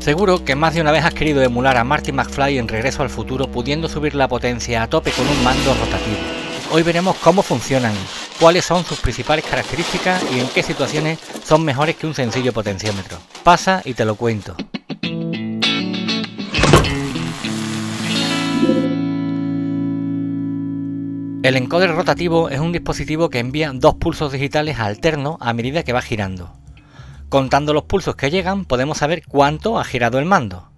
Seguro que más de una vez has querido emular a Marty McFly en Regreso al Futuro pudiendo subir la potencia a tope con un mando rotativo. Hoy veremos cómo funcionan, cuáles son sus principales características y en qué situaciones son mejores que un sencillo potenciómetro. Pasa y te lo cuento. El encoder rotativo es un dispositivo que envía dos pulsos digitales alternos a medida que va girando. Contando los pulsos que llegan podemos saber cuánto ha girado el mando,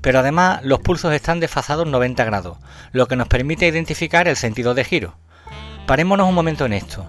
pero además los pulsos están desfasados 90 grados, lo que nos permite identificar el sentido de giro. Parémonos un momento en esto.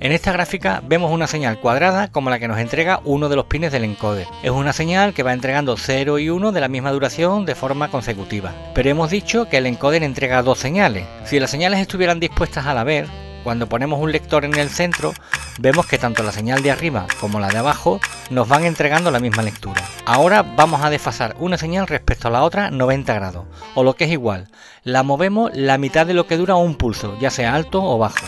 En esta gráfica vemos una señal cuadrada como la que nos entrega uno de los pines del encoder. Es una señal que va entregando 0 y 1 de la misma duración de forma consecutiva. Pero hemos dicho que el encoder entrega dos señales. Si las señales estuvieran dispuestas a la vez, cuando ponemos un lector en el centro, vemos que tanto la señal de arriba como la de abajo nos van entregando la misma lectura. Ahora vamos a desfasar una señal respecto a la otra 90 grados, o lo que es igual, la movemos la mitad de lo que dura un pulso, ya sea alto o bajo.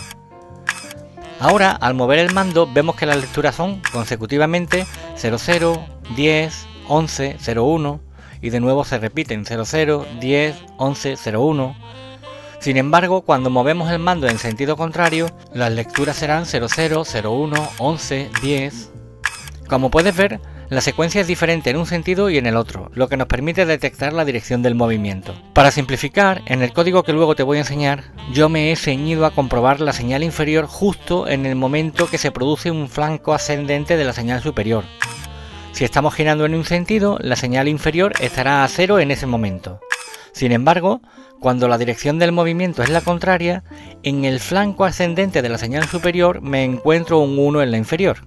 Ahora, al mover el mando, vemos que las lecturas son consecutivamente 00, 10, 11, 01 y de nuevo se repiten 00, 10, 11, 01. Sin embargo, cuando movemos el mando en sentido contrario, las lecturas serán 00, 01, 11, 10. Como puedes ver, la secuencia es diferente en un sentido y en el otro, lo que nos permite detectar la dirección del movimiento. Para simplificar, en el código que luego te voy a enseñar, yo me he ceñido a comprobar la señal inferior justo en el momento que se produce un flanco ascendente de la señal superior. Si estamos girando en un sentido, la señal inferior estará a 0 en ese momento. Sin embargo, cuando la dirección del movimiento es la contraria, en el flanco ascendente de la señal superior me encuentro un 1 en la inferior.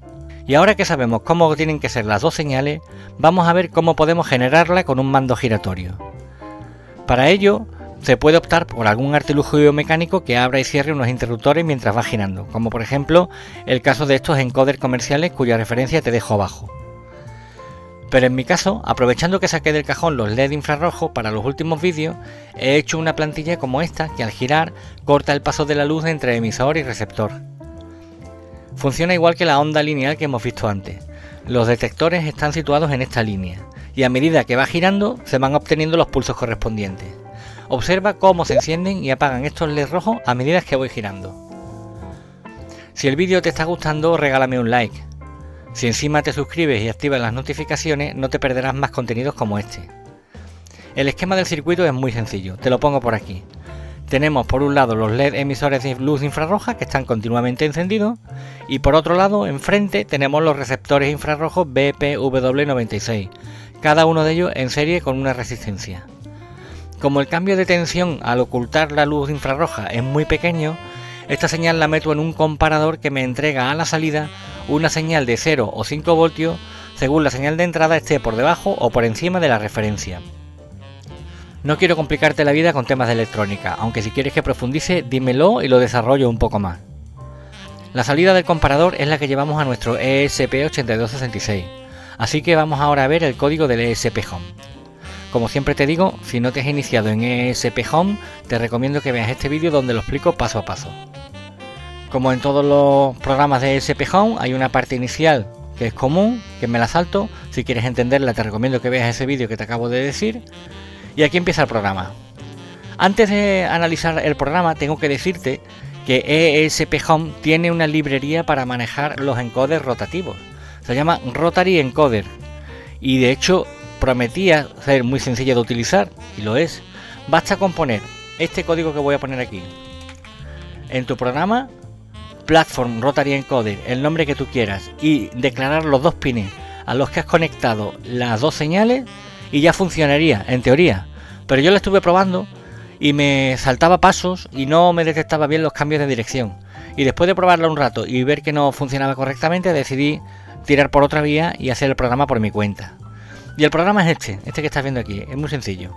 Y ahora que sabemos cómo tienen que ser las dos señales, vamos a ver cómo podemos generarla con un mando giratorio. Para ello, se puede optar por algún artilugio mecánico que abra y cierre unos interruptores mientras va girando, como por ejemplo el caso de estos encoders comerciales cuya referencia te dejo abajo. Pero en mi caso, aprovechando que saqué del cajón los LED infrarrojos para los últimos vídeos, he hecho una plantilla como esta que al girar corta el paso de la luz entre emisor y receptor. Funciona igual que la onda lineal que hemos visto antes. Los detectores están situados en esta línea y a medida que va girando se van obteniendo los pulsos correspondientes. Observa cómo se encienden y apagan estos LED rojos a medida que voy girando. Si el vídeo te está gustando, regálame un like. Si encima te suscribes y activas las notificaciones, no te perderás más contenidos como este. El esquema del circuito es muy sencillo, te lo pongo por aquí. Tenemos por un lado los LED emisores de luz infrarroja que están continuamente encendidos y por otro lado enfrente tenemos los receptores infrarrojos BPW96, cada uno de ellos en serie con una resistencia. Como el cambio de tensión al ocultar la luz infrarroja es muy pequeño, esta señal la meto en un comparador que me entrega a la salida una señal de 0 o 5 voltios según la señal de entrada esté por debajo o por encima de la referencia. No quiero complicarte la vida con temas de electrónica, aunque si quieres que profundice, dímelo y lo desarrollo un poco más. La salida del comparador es la que llevamos a nuestro ESP8266, así que vamos ahora a ver el código del ESPHome. Como siempre te digo, si no te has iniciado en ESPHome, te recomiendo que veas este vídeo donde lo explico paso a paso. Como en todos los programas de ESPHome, hay una parte inicial que es común, que me la salto. Si quieres entenderla, te recomiendo que veas ese vídeo que te acabo de decir. Y aquí empieza el programa. Antes de analizar el programa tengo que decirte que ESPHome tiene una librería para manejar los encoders rotativos. Se llama Rotary Encoder y de hecho prometía ser muy sencilla de utilizar y lo es. Basta con poner este código que voy a poner aquí. En tu programa, Platform Rotary Encoder, el nombre que tú quieras y declarar los dos pines a los que has conectado las dos señales. Y ya funcionaría, en teoría, pero yo la estuve probando y me saltaba pasos y no me detectaba bien los cambios de dirección. Y después de probarla un rato y ver que no funcionaba correctamente, decidí tirar por otra vía y hacer el programa por mi cuenta. Y el programa es este que estás viendo aquí, es muy sencillo.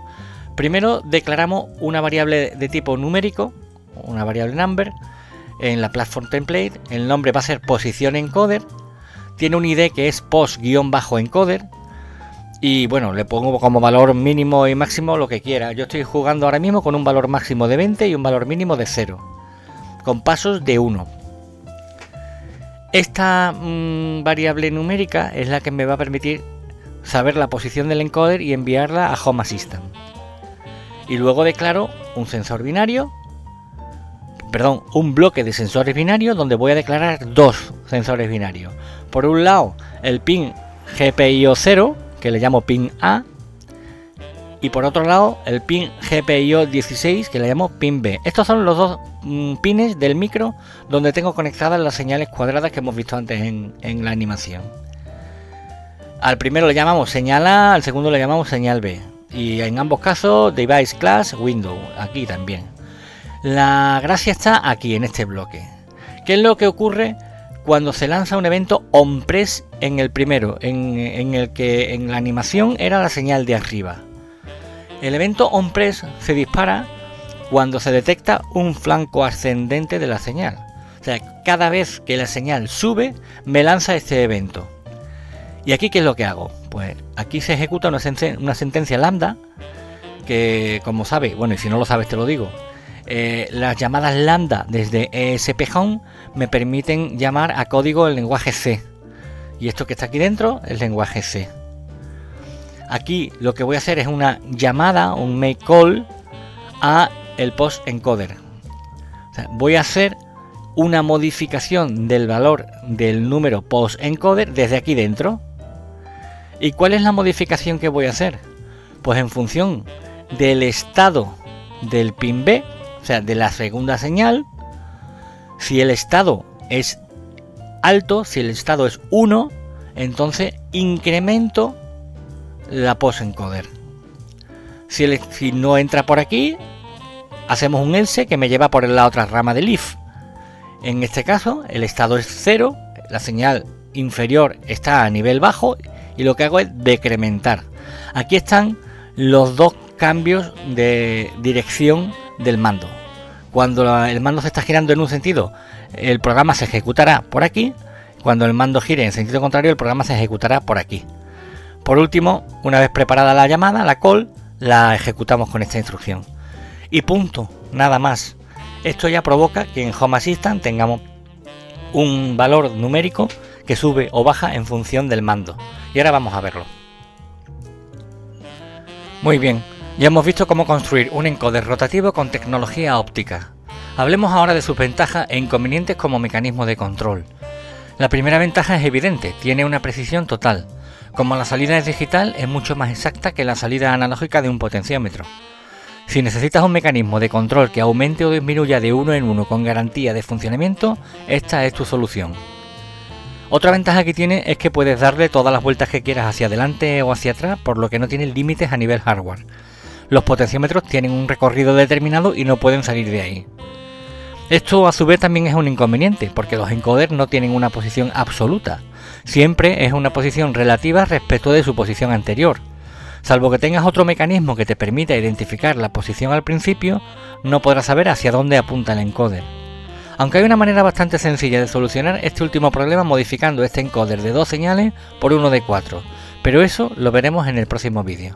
Primero declaramos una variable de tipo numérico, una variable number, en la platform template, el nombre va a ser posición encoder, tiene un ID que es post-encoder, y bueno, le pongo como valor mínimo y máximo lo que quiera. Yo estoy jugando ahora mismo con un valor máximo de 20 y un valor mínimo de 0. Con pasos de 1. Esta variable numérica es la que me va a permitir saber la posición del encoder y enviarla a Home Assistant. Y luego declaro un sensor binario, perdón, un bloque de sensores binarios donde voy a declarar dos sensores binarios. Por un lado, el pin GPIO0, que le llamo pin A, y por otro lado, el pin GPIO16, que le llamo pin B. Estos son los dos pines del micro donde tengo conectadas las señales cuadradas que hemos visto antes en la animación. Al primero le llamamos señal A, al segundo le llamamos señal B. Y en ambos casos, Device Class Window, aquí también. La gracia está aquí, en este bloque. ¿Qué es lo que ocurre cuando se lanza un evento on-press en el primero, en el que en la animación era la señal de arriba? El evento on-press se dispara cuando se detecta un flanco ascendente de la señal. O sea, cada vez que la señal sube, me lanza este evento. ¿Y aquí qué es lo que hago? Pues aquí se ejecuta una sentencia lambda que, como sabes, bueno, y si no lo sabes te lo digo, las llamadas lambda desde ESPHome me permiten llamar a código el lenguaje C. Y esto que está aquí dentro es lenguaje C. Aquí lo que voy a hacer es una llamada, un make call a el post encoder. O sea, voy a hacer una modificación del valor del número post encoder desde aquí dentro. ¿Y cuál es la modificación que voy a hacer? Pues en función del estado del pin B, o sea, de la segunda señal, si el estado es alto, si el estado es 1, entonces incremento la post encoder. Si no entra por aquí, hacemos un else que me lleva por la otra rama del if. En este caso el estado es 0, la señal inferior está a nivel bajo y lo que hago es decrementar. Aquí están los dos cambios de dirección del mando. Cuando el mando se está girando en un sentido, el programa se ejecutará por aquí. Cuando el mando gire en sentido contrario, el programa se ejecutará por aquí. Por último, una vez preparada la llamada, la call, la ejecutamos con esta instrucción. Y punto, nada más. Esto ya provoca que en Home Assistant tengamos un valor numérico que sube o baja en función del mando. Y ahora vamos a verlo. Muy bien, ya hemos visto cómo construir un encoder rotativo con tecnología óptica. Hablemos ahora de sus ventajas e inconvenientes como mecanismo de control. La primera ventaja es evidente, tiene una precisión total. Como la salida es digital, es mucho más exacta que la salida analógica de un potenciómetro. Si necesitas un mecanismo de control que aumente o disminuya de uno en uno con garantía de funcionamiento, esta es tu solución. Otra ventaja que tiene es que puedes darle todas las vueltas que quieras hacia adelante o hacia atrás, por lo que no tiene límites a nivel hardware. Los potenciómetros tienen un recorrido determinado y no pueden salir de ahí. Esto a su vez también es un inconveniente, porque los encoders no tienen una posición absoluta. Siempre es una posición relativa respecto de su posición anterior. Salvo que tengas otro mecanismo que te permita identificar la posición al principio, no podrás saber hacia dónde apunta el encoder. Aunque hay una manera bastante sencilla de solucionar este último problema modificando este encoder de 2 señales por uno de 4, pero eso lo veremos en el próximo vídeo.